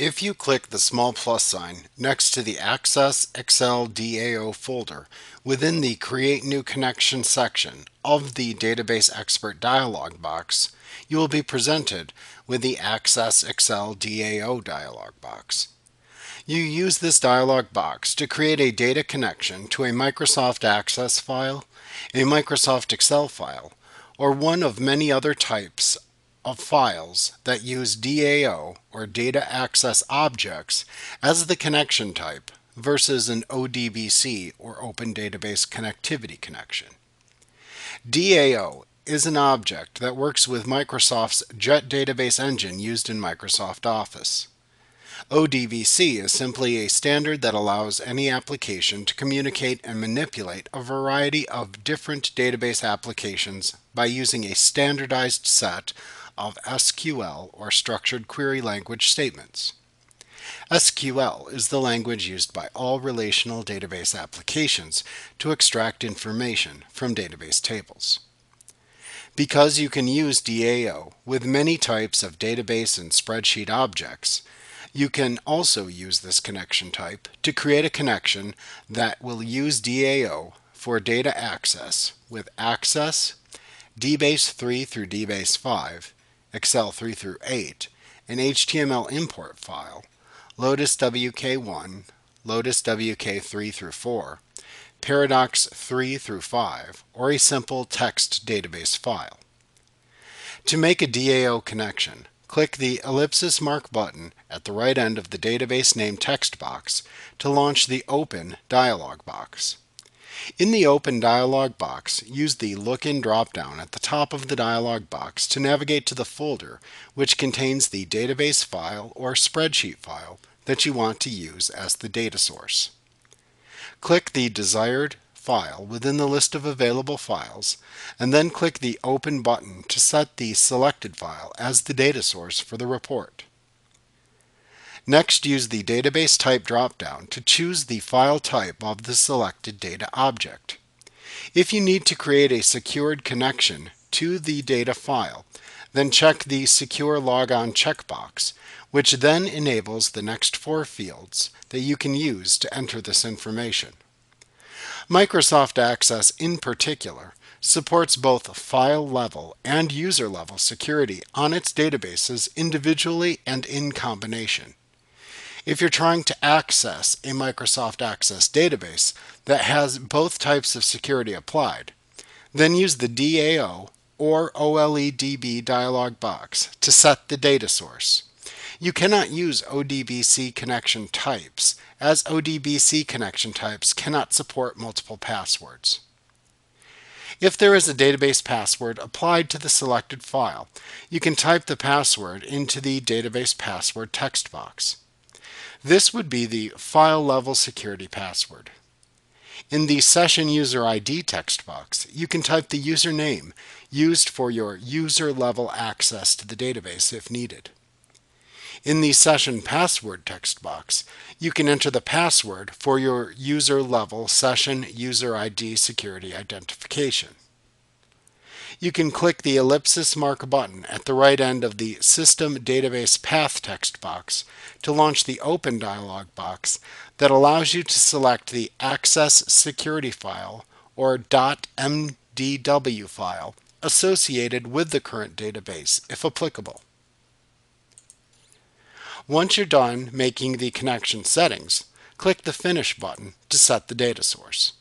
If you click the small plus sign next to the Access Excel DAO folder within the Create New Connection section of the Database Expert dialog box, you will be presented with the Access Excel DAO dialog box. You use this dialog box to create a data connection to a Microsoft Access file, a Microsoft Excel file, or one of many other types of files that use DAO or data access objects as the connection type versus an ODBC or Open Database Connectivity connection. DAO is an object that works with Microsoft's Jet Database Engine used in Microsoft Office. ODBC is simply a standard that allows any application to communicate and manipulate a variety of different database applications by using a standardized set of SQL or structured query language statements. SQL is the language used by all relational database applications to extract information from database tables. Because you can use DAO with many types of database and spreadsheet objects, you can also use this connection type to create a connection that will use DAO for data access with Access, DBase 3 through DBase 5, Excel 3 through 8, an HTML import file, Lotus WK1, Lotus WK3 through 4, Paradox 3 through 5, or a simple text database file. To make a DAO connection, click the ellipsis mark button at the right end of the database name text box to launch the Open dialog box. In the Open dialog box, use the Look-In drop-down at the top of the dialog box to navigate to the folder which contains the database file or spreadsheet file that you want to use as the data source. Click the desired file within the list of available files, and then click the Open button to set the selected file as the data source for the report. Next, use the Database Type drop-down to choose the file type of the selected data object. If you need to create a secured connection to the data file, then check the Secure Logon checkbox, which then enables the next four fields that you can use to enter this information. Microsoft Access, in particular, supports both file-level and user-level security on its databases individually and in combination. If you're trying to access a Microsoft Access database that has both types of security applied, then use the DAO or OLEDB dialog box to set the data source. You cannot use ODBC connection types, as ODBC connection types cannot support multiple passwords. If there is a database password applied to the selected file, you can type the password into the database password text box. This would be the file-level security password. In the Session User ID text box, you can type the username used for your user-level access to the database if needed. In the Session Password text box, you can enter the password for your user-level Session User ID security identification. You can click the ellipsis mark button at the right end of the System Database Path text box to launch the Open dialog box that allows you to select the Access Security file or .mdw file associated with the current database, if applicable. Once you're done making the connection settings, click the Finish button to set the data source.